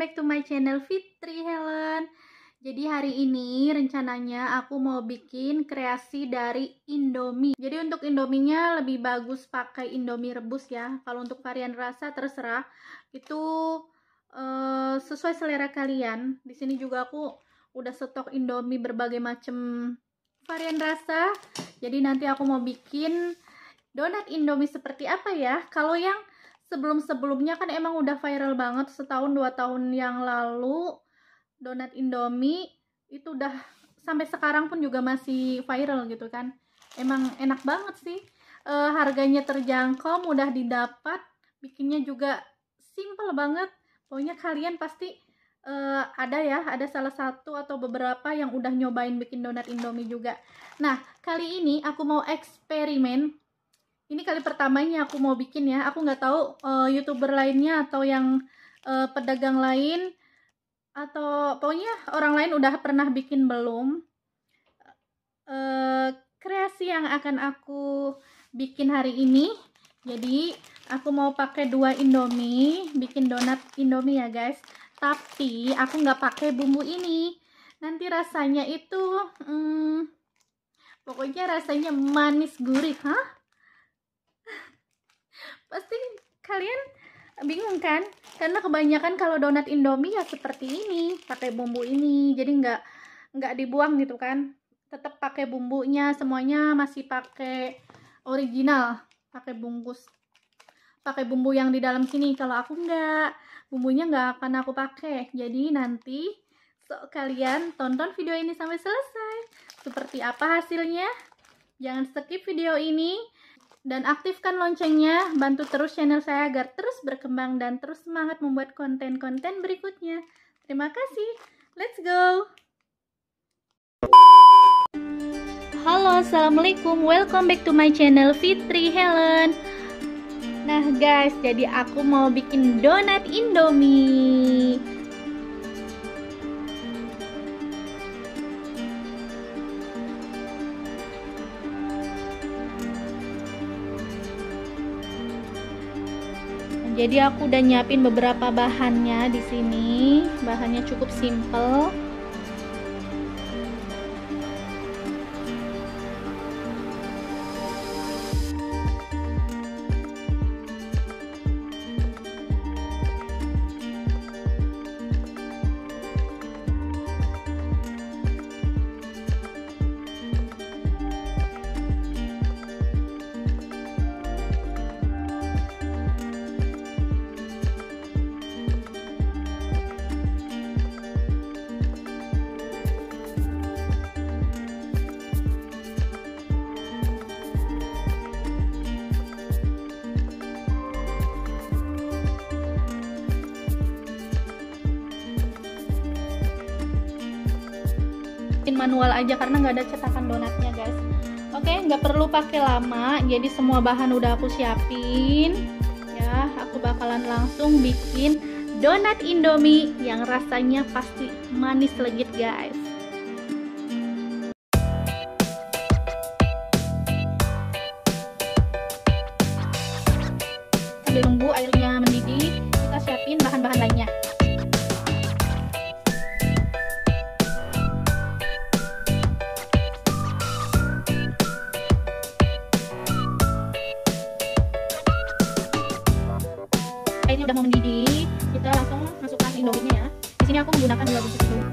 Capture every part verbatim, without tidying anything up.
back to my channel Fitri Hellen. Jadi hari ini rencananya aku mau bikin kreasi dari Indomie. Jadi untuk Indominya lebih bagus pakai Indomie rebus ya. Kalau untuk varian rasa terserah, itu eh, sesuai selera kalian. Di sini juga aku udah stok Indomie berbagai macam varian rasa. Jadi nanti aku mau bikin donat Indomie seperti apa ya. Kalau yang sebelum-sebelumnya kan emang udah viral banget, setahun dua tahun yang lalu donat Indomie itu udah sampai sekarang pun juga masih viral gitu kan. Emang enak banget sih, e, harganya terjangkau, mudah didapat, bikinnya juga simple banget. Pokoknya kalian pasti e, ada ya, ada salah satu atau beberapa yang udah nyobain bikin donat Indomie juga. Nah, kali ini aku mau eksperimen. Ini kali pertamanya aku mau bikin ya. Aku nggak tahu uh, YouTuber lainnya atau yang uh, pedagang lain atau pokoknya orang lain udah pernah bikin belum. Uh, kreasi yang akan aku bikin hari ini. Jadi aku mau pakai dua Indomie, bikin donat Indomie ya guys. Tapi aku nggak pakai bumbu ini. Nanti rasanya itu, hmm, pokoknya rasanya manis gurih, hah? Pasti kalian bingung kan, karena kebanyakan kalau donat Indomie ya seperti ini, pakai bumbu ini, jadi nggak nggak dibuang gitu kan, tetap pakai bumbunya, semuanya masih pakai original, pakai bungkus, pakai bumbu yang di dalam sini. Kalau aku nggak, bumbunya nggak akan aku pakai. Jadi nanti sok kalian tonton video ini sampai selesai, seperti apa hasilnya. Jangan skip video ini dan aktifkan loncengnya, bantu terus channel saya agar terus berkembang dan terus semangat membuat konten-konten berikutnya. Terima kasih, let's go! Halo, assalamualaikum, welcome back to my channel Fitri Hellen. Nah guys, jadi aku mau bikin donat Indomie. Jadi aku udah nyiapin beberapa bahannya di sini. Bahannya cukup simple. Manual aja karena nggak ada cetakan donatnya guys. Oke, nggak perlu pakai lama. Jadi semua bahan udah aku siapin ya. Aku bakalan langsung bikin donat Indomie yang rasanya pasti manis legit guys. Sambil nunggu airnya mendidih, kita siapin bahan-bahan lainnya. Airnya udah mau mendidih, kita langsung masukkan Indominya ya. Di sini aku menggunakan dua bungkus Indomie.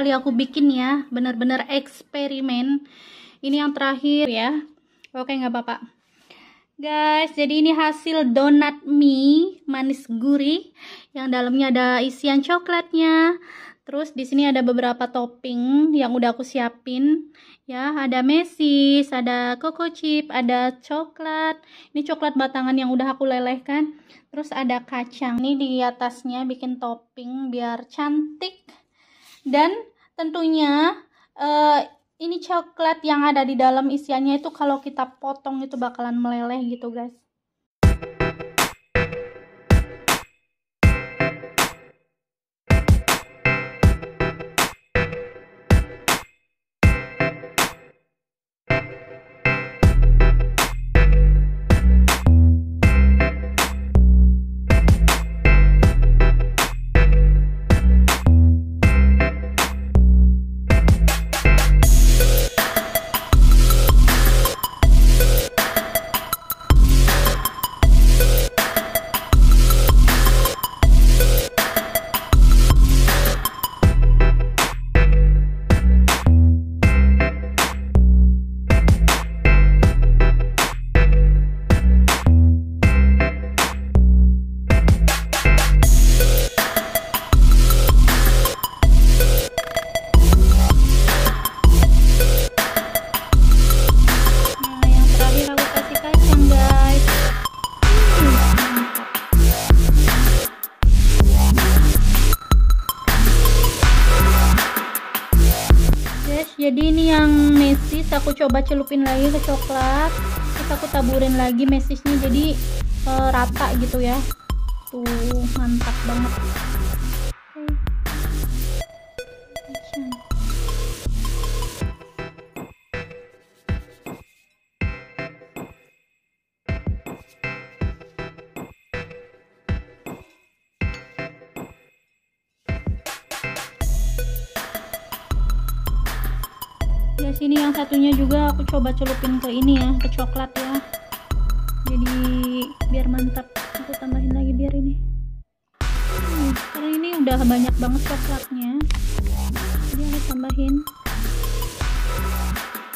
kali aku bikin ya, benar-benar eksperimen. Ini yang terakhir ya. Oke, nggak apa-apa guys. Jadi ini hasil donat mie manis gurih yang dalamnya ada isian coklatnya. Terus di sini ada beberapa topping yang udah aku siapin ya, ada mesis, ada coco chip, ada coklat. Ini coklat batangan yang udah aku lelehkan. Terus ada kacang. Ini di atasnya bikin topping biar cantik. Dan tentunya uh, ini coklat yang ada di dalam isiannya itu kalau kita potong itu bakalan meleleh gitu guys. Jadi ini yang mesis aku coba celupin lagi ke coklat, terus aku taburin lagi mesisnya jadi e, rata gitu ya. Tuh mantap banget. Sini yang satunya juga aku coba celupin ke ini ya, ke coklat ya, jadi biar mantap. Aku tambahin lagi biar ini hmm, karena ini udah banyak banget coklatnya, jadi aku tambahin.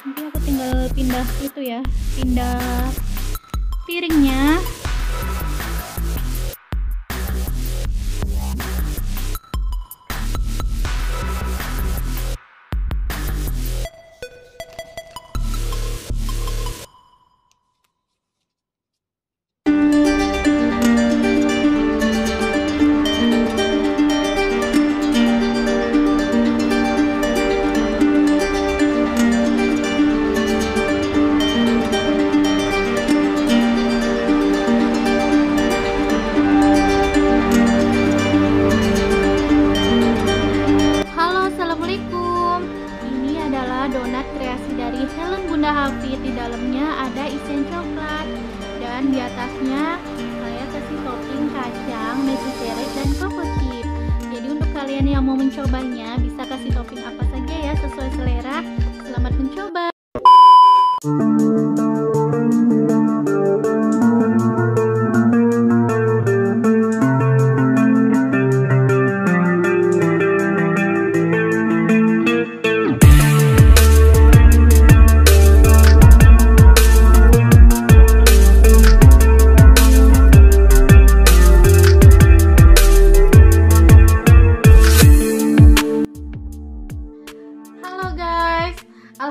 Nanti aku tinggal pindah itu ya, pindah piringnya. Mencobanya bisa kasih topping apa saja ya sesuai selera. Selamat mencoba.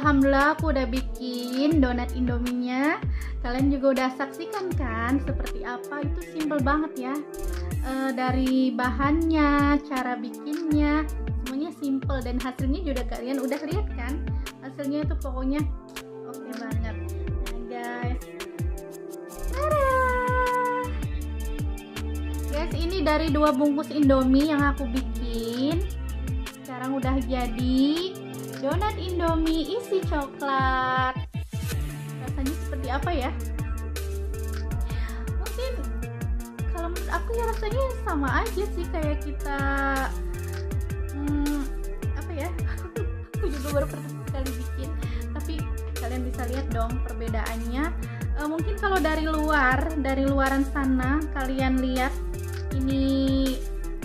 Alhamdulillah aku udah bikin donat Indominya. Kalian juga udah saksikan kan seperti apa, itu simple banget ya. E, dari bahannya, cara bikinnya, semuanya simple, dan hasilnya juga kalian udah lihat kan. Hasilnya itu pokoknya oke okay banget. Nah guys, Tadaa! Guys, ini dari dua bungkus Indomie yang aku bikin. Sekarang udah jadi donat Indomie isi coklat. Rasanya seperti apa ya? Mungkin kalau menurut aku ya rasanya sama aja sih kayak kita hmm, apa ya? Aku juga baru pertama kali bikin, tapi kalian bisa lihat dong perbedaannya. E, mungkin kalau dari luar, dari luaran sana kalian lihat ini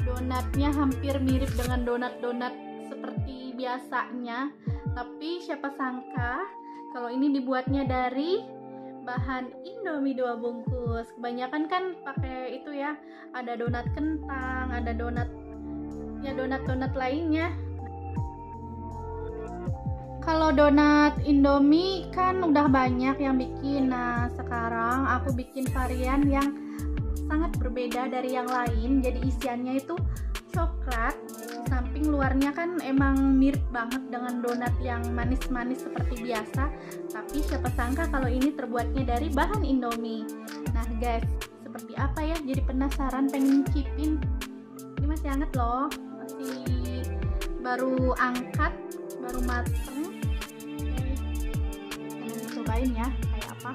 donatnya hampir mirip dengan donat-donat seperti biasanya. Tapi siapa sangka kalau ini dibuatnya dari bahan Indomie dua bungkus. Kebanyakan kan pakai itu ya, ada donat kentang, ada donat ya donat-donat lainnya. Kalau donat Indomie kan udah banyak yang bikin. Nah, sekarang aku bikin varian yang sangat berbeda dari yang lain. Jadi isiannya itu coklat, di samping luarnya kan emang mirip banget dengan donat yang manis-manis seperti biasa, tapi siapa sangka kalau ini terbuatnya dari bahan Indomie. Nah guys, seperti apa ya, jadi penasaran, pengen cicipin. Ini masih hangat loh, masih baru angkat, baru mateng. Oke, cobain ya kayak apa.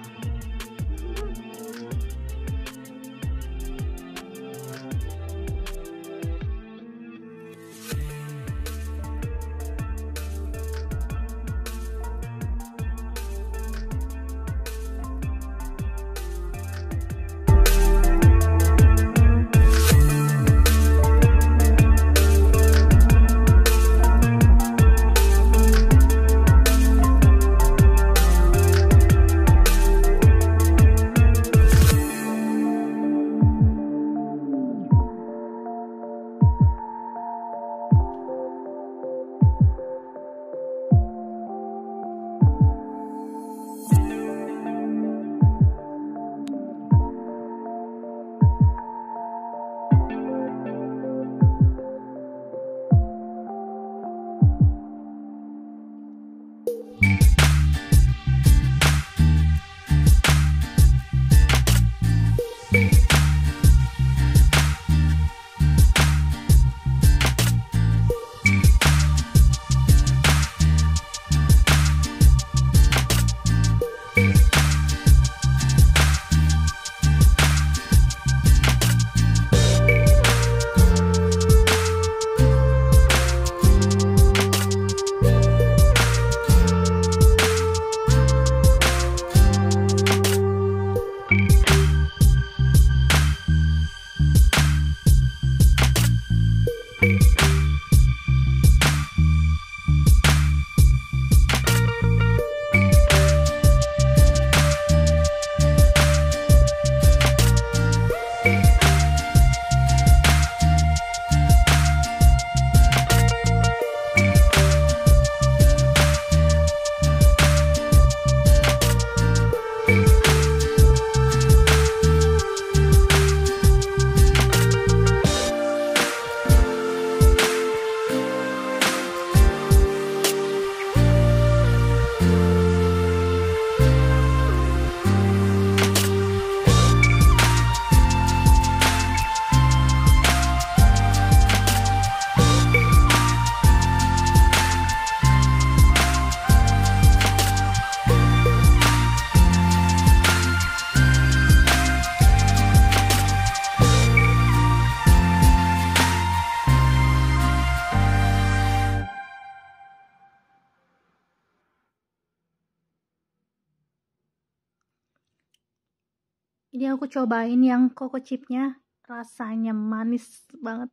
Ini aku cobain yang Coco Chipnya, rasanya manis banget.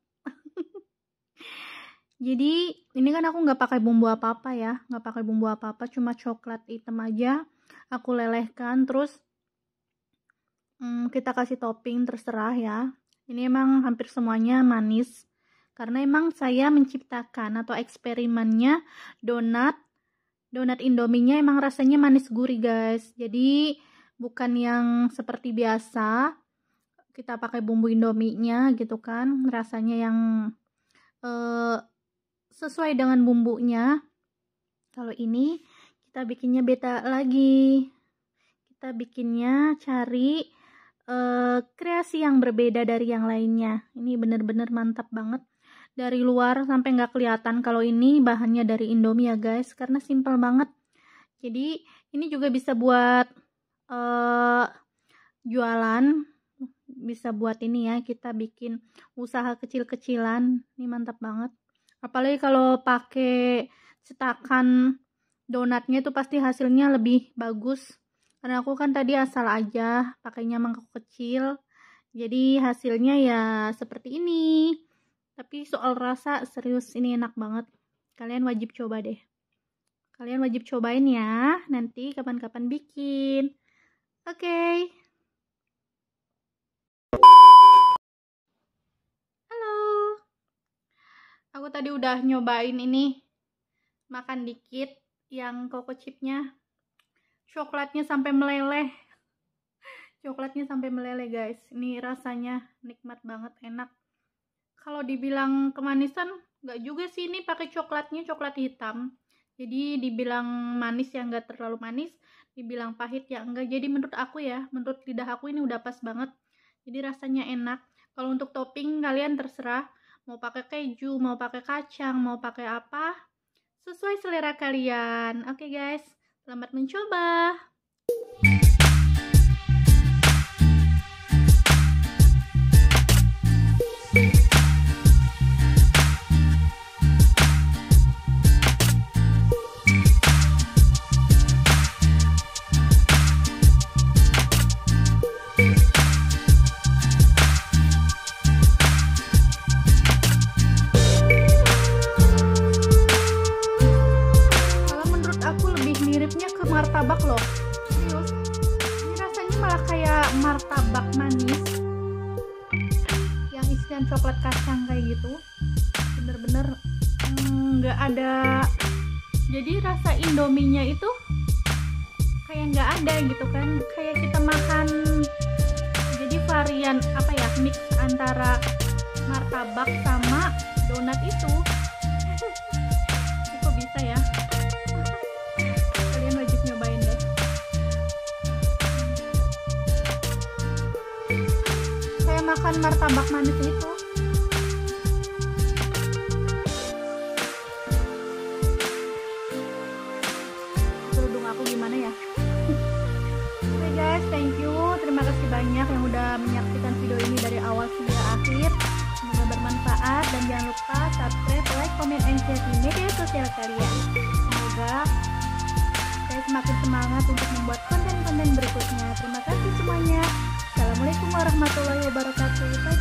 Jadi ini kan aku nggak pakai bumbu apa-apa ya, nggak pakai bumbu apa-apa, cuma coklat hitam aja. Aku lelehkan, terus hmm, kita kasih topping terserah ya. Ini emang hampir semuanya manis, karena emang saya menciptakan atau eksperimennya donat donat Indominya emang rasanya manis gurih guys. Jadi bukan yang seperti biasa kita pakai bumbu Indominya gitu kan, rasanya yang eh, sesuai dengan bumbunya. Kalau ini kita bikinnya beda lagi, kita bikinnya cari eh, kreasi yang berbeda dari yang lainnya. Ini bener-bener mantap banget, dari luar sampai nggak kelihatan kalau ini bahannya dari Indomie ya guys, karena simple banget. Jadi ini juga bisa buat Uh, jualan, bisa buat ini ya, kita bikin usaha kecil-kecilan. Ini mantap banget, apalagi kalau pakai cetakan donatnya itu pasti hasilnya lebih bagus, karena aku kan tadi asal aja pakainya mangkok kecil, jadi hasilnya ya seperti ini. Tapi soal rasa, serius ini enak banget. Kalian wajib coba deh. Kalian wajib cobain ya, nanti kapan-kapan bikin. Oke. Okay. Halo. Aku tadi udah nyobain ini. Makan dikit yang Coco Chipnya. Coklatnya sampai meleleh. Coklatnya sampai meleleh, guys. Ini rasanya nikmat banget, enak. Kalau dibilang kemanisan, nggak juga sih, ini pakai coklatnya coklat hitam. Jadi dibilang manis ya nggak terlalu manis, dibilang pahit ya nggak. Jadi menurut aku ya, menurut lidah aku ini udah pas banget. Jadi rasanya enak. Kalau untuk topping kalian terserah, mau pakai keju, mau pakai kacang, mau pakai apa, sesuai selera kalian. Oke guys, selamat mencoba. Martabak loh, serius. Ini rasanya malah kayak martabak manis yang isian coklat kacang kayak gitu. Bener-bener nggak mm, ada. Jadi rasa Indominya itu kayak nggak ada gitu kan. Kayak kita makan. Jadi varian apa ya, mix antara martabak sama donat itu. Kok bisa ya? Makan martabak manis itu. Kerudung aku gimana ya? Oke guys, thank you. Terima kasih banyak yang udah menyaksikan video ini dari awal hingga akhir. Semoga bermanfaat dan jangan lupa subscribe, like, comment, and share di media sosial kalian. Semoga saya semakin semangat untuk membuat konten-konten berikutnya. Terima kasih semuanya. Assalamualaikum warahmatullahi wabarakatuh.